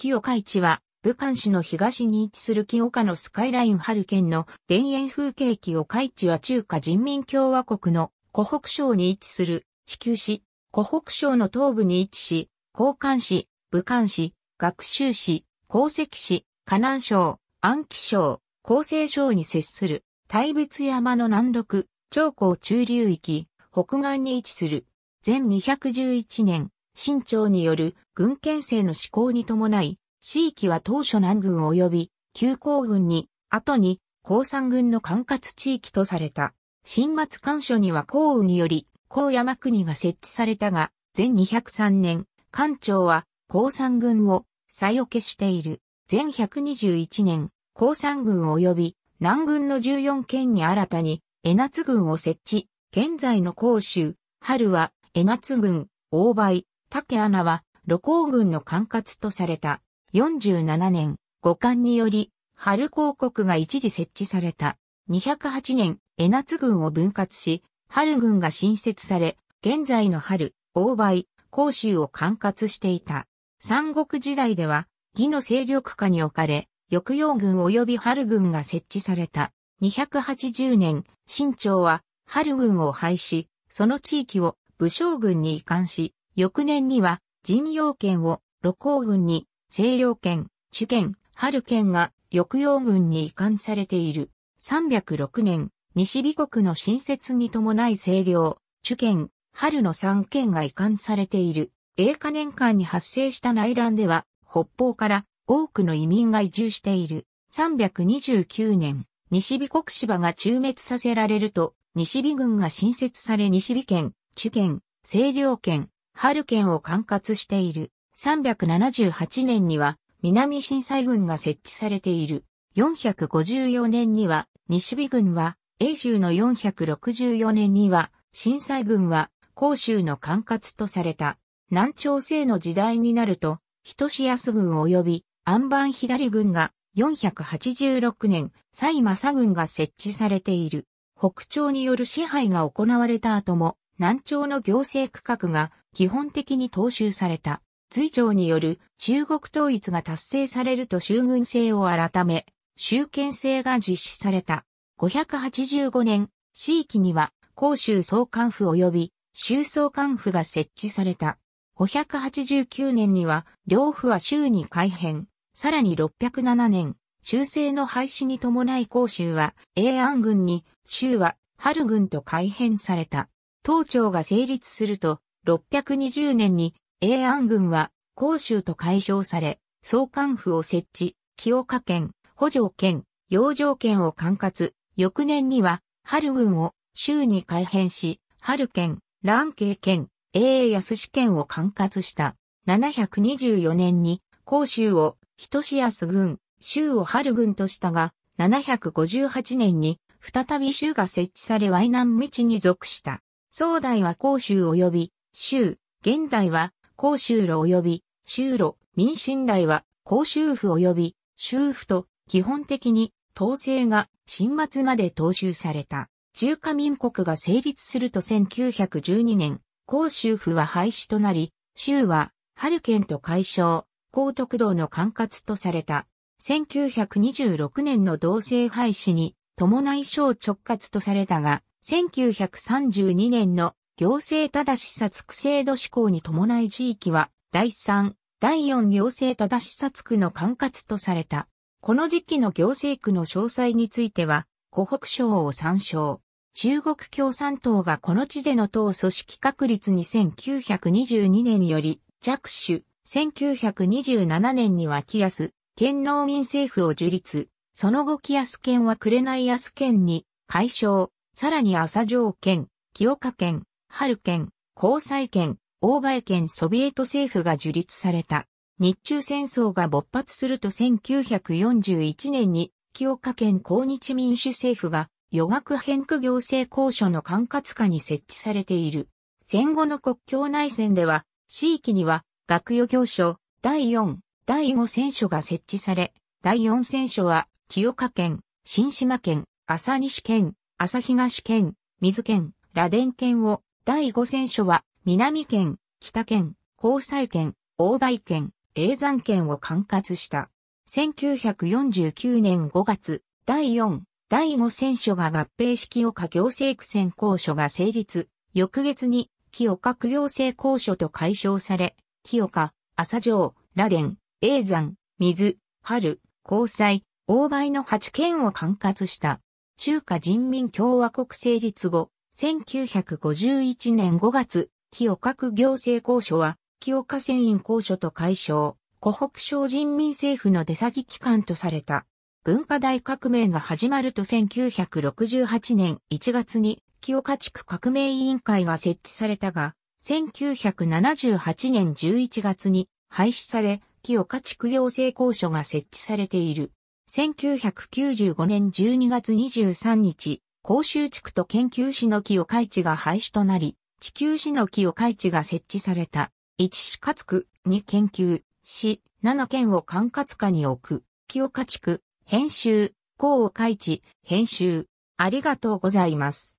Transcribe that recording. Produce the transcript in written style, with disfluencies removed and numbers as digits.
清賀市は、武漢市の東に位置する清賀のスカイライン春県の田園風景清賀市は中華人民共和国の湖北省に位置する地級市、湖北省の東部に位置し、広漢市、武漢市、学習市、広石市、河南省、安徽省、広西省に接する大仏山の南麓、長江中流域、北岸に位置する。前211年、清朝による軍憲政の施行に伴い、市域は当初南軍及び旧広軍に、後に広三軍の管轄地域とされた。新松官署には降雨により、広山国が設置されたが、前203年、官庁は広三軍を差よけしている。前121年、広三軍及び南軍の14県に新たに江夏軍を設置。現在の広州、春は江夏軍、大梅、竹穴は盧溝軍の管轄とされた。47年、五官により、春広国が一時設置された。208年、江夏軍を分割し、春軍が新設され、現在の春、大梅、広州を管轄していた。三国時代では、魏の勢力下に置かれ、翼陽軍及び春軍が設置された。280年、清朝は春軍を廃止、その地域を武将軍に移管し、翌年には、仁陽県を盧溝軍に、西陵県、朱県、春県が翼陽軍に移管されている。306年、西魏国の新設に伴い西陵、朱県、春の3県が移管されている。永嘉年間に発生した内乱では、北方から多くの移民が移住している。329年、西魏国芝が中滅させられると、西魏軍が新設され西魏県、朱県、西陵県、春県を管轄している。378年には南新西軍が設置されている。454年には西魏軍は永州の464年には新西軍は広州の管轄とされた。南朝清の時代になると、人志安軍及び安番左軍が486年、蔡正軍が設置されている。北朝による支配が行われた後も、南朝の行政区画が基本的に踏襲された。隋朝による中国統一が達成されると州郡制を改め、州県制が実施された。585年、市域には広州総管府及び州総管府が設置された。589年には両府は州に改編。さらに607年、州制の廃止に伴い広州は永安郡に、州は春郡と改編された。東朝が成立すると、620年に永安郡は広州と改称され、総管府を設置、清賀県、保城県、揚城県を管轄、翌年には春郡を州に改編し、春県、蘭渓県、永安市県を管轄した。724年に広州を人志安郡、州を春郡としたが、758年に再び州が設置され淮南道に属した。宋代は広州及び州、現代は広州路及び州路、民進代は広州府及び州府と基本的に統制が新末まで踏襲された。中華民国が成立すると1912年、広州府は廃止となり、州は春県と改称、広徳道の管轄とされた。1926年の同制廃止に伴い省直轄とされたが、1932年の行政正しさつく制度施行に伴い地域は、第3、第4行政正しさつ区の管轄とされた。この時期の行政区の詳細については、湖北省を参照。中国共産党がこの地での党組織確立に1922年より、着手。1927年には貴安、県農民政府を樹立。その後貴安県は紅安県に、改称。さらに朝城県、清賀県、春県、広西県、大梅県ソビエト政府が樹立された。日中戦争が勃発すると1941年に清賀県抗日民主政府が余学編区行政公署の管轄下に設置されている。戦後の国境内戦では、市域には学与行署、第4、第5戦署が設置され、第4戦署は清賀県、新島県、朝西県、朝東県、水県、螺鈿県を、第5戦署は、南県、北県、広西県、大梅県、叡山県を管轄した。1949年5月、第4、第5選書が合併し清華行政区選公署が成立。翌月に、清華区行政公署と改称され、清華、朝城、螺鈿、叡山、水、春、光西、大梅の8県を管轄した。中華人民共和国成立後、1951年5月、清華区行政公署は、清華船員公署と改称、湖北省人民政府の出先機関とされた。文化大革命が始まると1968年1月に、清華地区革命委員会が設置されたが、1978年11月に廃止され、清華地区行政公署が設置されている。1995年12月23日、広州地区と研究市の清華市が廃止となり、地球市の清華市が設置された。1市活区、2研究、市、7県を管轄下に置く。清華地区、編集、広岡市、編集。ありがとうございます。